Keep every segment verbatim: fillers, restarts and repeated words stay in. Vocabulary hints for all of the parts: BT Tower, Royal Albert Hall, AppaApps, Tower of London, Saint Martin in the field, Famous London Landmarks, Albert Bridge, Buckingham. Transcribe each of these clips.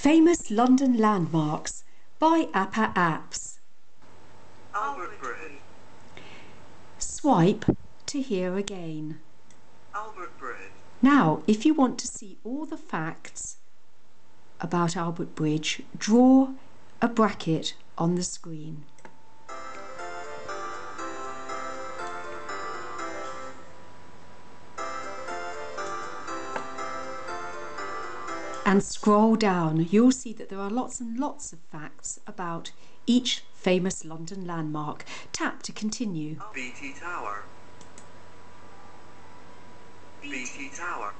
Famous London Landmarks by AppaApps. Albert Bridge. Swipe to hear again. Albert Bridge. Now, if you want to see all the facts about Albert Bridge, draw a bracket on the screen. And scroll down, you'll see that there are lots and lots of facts about each famous London landmark. Tap to continue. B T Tower. B T Tower.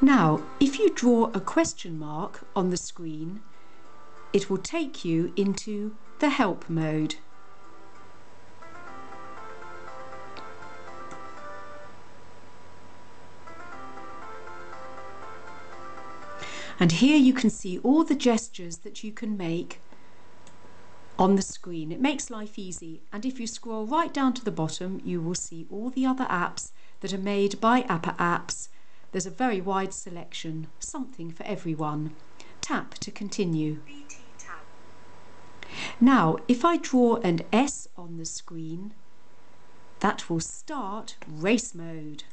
Now, if you draw a question mark on the screen, it will take you into the help mode. And here you can see all the gestures that you can make on the screen. It makes life easy. And if you scroll right down to the bottom, you will see all the other apps that are made by AppaApps. There's a very wide selection, something for everyone. Tap to continue. Now, if I draw an S on the screen, that will start race mode.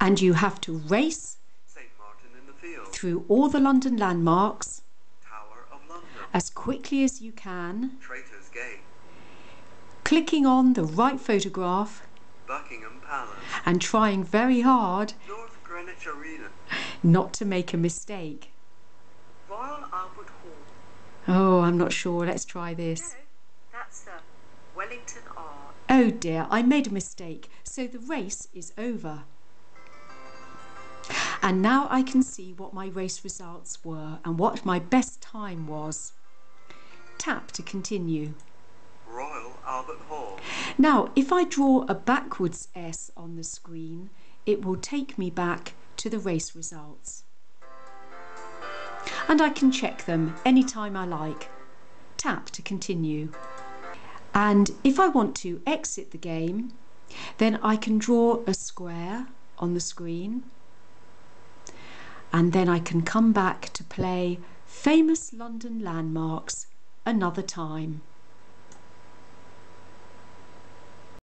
And you have to race Saint Martin in the field through all the London landmarks, Tower of London, as quickly as you can, Traitor's Gate, clicking on the right photograph, Buckingham Palace, and trying very hard North Greenwich Arena, not to make a mistake. Royal Albert Hall. Oh, I'm not sure. Let's try this. No, that's a Wellington R. Oh dear, I made a mistake. So the race is over. And now I can see what my race results were and what my best time was. Tap to continue. Royal Albert Hall. Now, if I draw a backwards S on the screen, it will take me back to the race results. And I can check them anytime I like. Tap to continue. And if I want to exit the game, then I can draw a square on the screen. And then I can come back to play Famous London Landmarks another time.